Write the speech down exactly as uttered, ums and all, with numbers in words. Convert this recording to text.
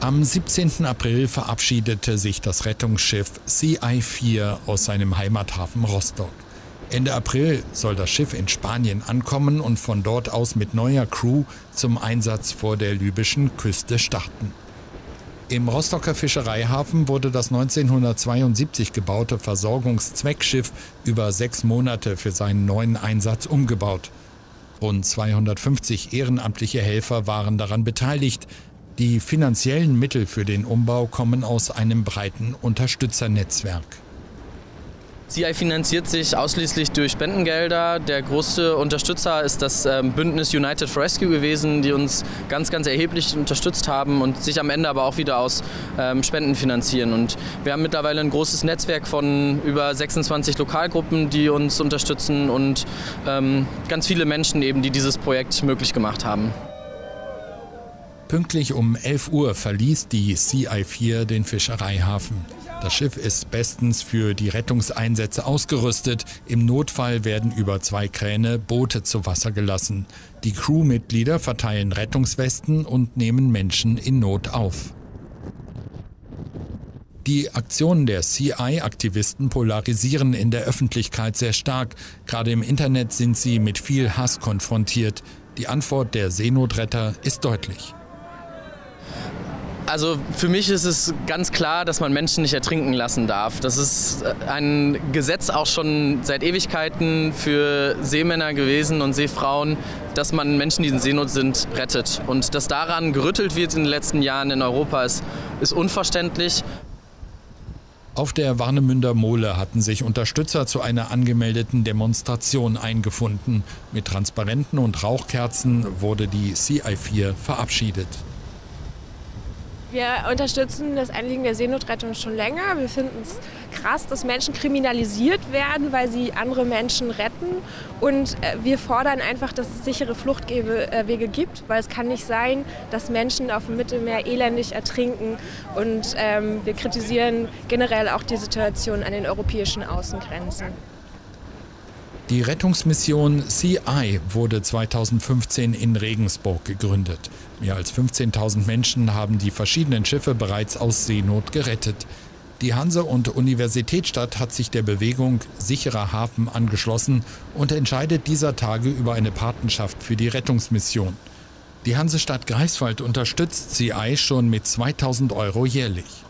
Am siebzehnten April verabschiedete sich das Rettungsschiff Sea Eye vier aus seinem Heimathafen Rostock. Ende April soll das Schiff in Spanien ankommen und von dort aus mit neuer Crew zum Einsatz vor der libyschen Küste starten. Im Rostocker Fischereihafen wurde das neunzehnhundertzweiundsiebzig gebaute Versorgungszweckschiff über sechs Monate für seinen neuen Einsatz umgebaut. Rund zweihundertfünfzig ehrenamtliche Helfer waren daran beteiligt. Die finanziellen Mittel für den Umbau kommen aus einem breiten Unterstützernetzwerk. Sea Eye finanziert sich ausschließlich durch Spendengelder. Der größte Unterstützer ist das Bündnis United for Rescue gewesen, die uns ganz, ganz erheblich unterstützt haben und sich am Ende aber auch wieder aus Spenden finanzieren. Und wir haben mittlerweile ein großes Netzwerk von über sechsundzwanzig Lokalgruppen, die uns unterstützen und ganz viele Menschen eben, die dieses Projekt möglich gemacht haben. Pünktlich um elf Uhr verließ die Sea Eye vier den Fischereihafen. Das Schiff ist bestens für die Rettungseinsätze ausgerüstet. Im Notfall werden über zwei Kräne Boote zu Wasser gelassen. Die Crewmitglieder verteilen Rettungswesten und nehmen Menschen in Not auf. Die Aktionen der Sea Eye-Aktivisten polarisieren in der Öffentlichkeit sehr stark. Gerade im Internet sind sie mit viel Hass konfrontiert. Die Antwort der Seenotretter ist deutlich. Also für mich ist es ganz klar, dass man Menschen nicht ertrinken lassen darf. Das ist ein Gesetz auch schon seit Ewigkeiten für Seemänner gewesen und Seefrauen, dass man Menschen, die in Seenot sind, rettet. Und dass daran gerüttelt wird in den letzten Jahren in Europa, ist, ist unverständlich. Auf der Warnemünder Mole hatten sich Unterstützer zu einer angemeldeten Demonstration eingefunden. Mit Transparenten und Rauchkerzen wurde die Sea Eye vier verabschiedet. Wir unterstützen das Anliegen der Seenotrettung schon länger. Wir finden es krass, dass Menschen kriminalisiert werden, weil sie andere Menschen retten. Und wir fordern einfach, dass es sichere Fluchtwege gibt, weil es kann nicht sein, dass Menschen auf dem Mittelmeer elendig ertrinken. Und ähm, wir kritisieren generell auch die Situation an den europäischen Außengrenzen. Die Rettungsmission Sea Eye wurde zweitausendfünfzehn in Regensburg gegründet. Mehr als fünfzehntausend Menschen haben die verschiedenen Schiffe bereits aus Seenot gerettet. Die Hanse- und Universitätsstadt hat sich der Bewegung Sicherer Hafen angeschlossen und entscheidet dieser Tage über eine Patenschaft für die Rettungsmission. Die Hansestadt Greifswald unterstützt Sea Eye schon mit zweitausend Euro jährlich.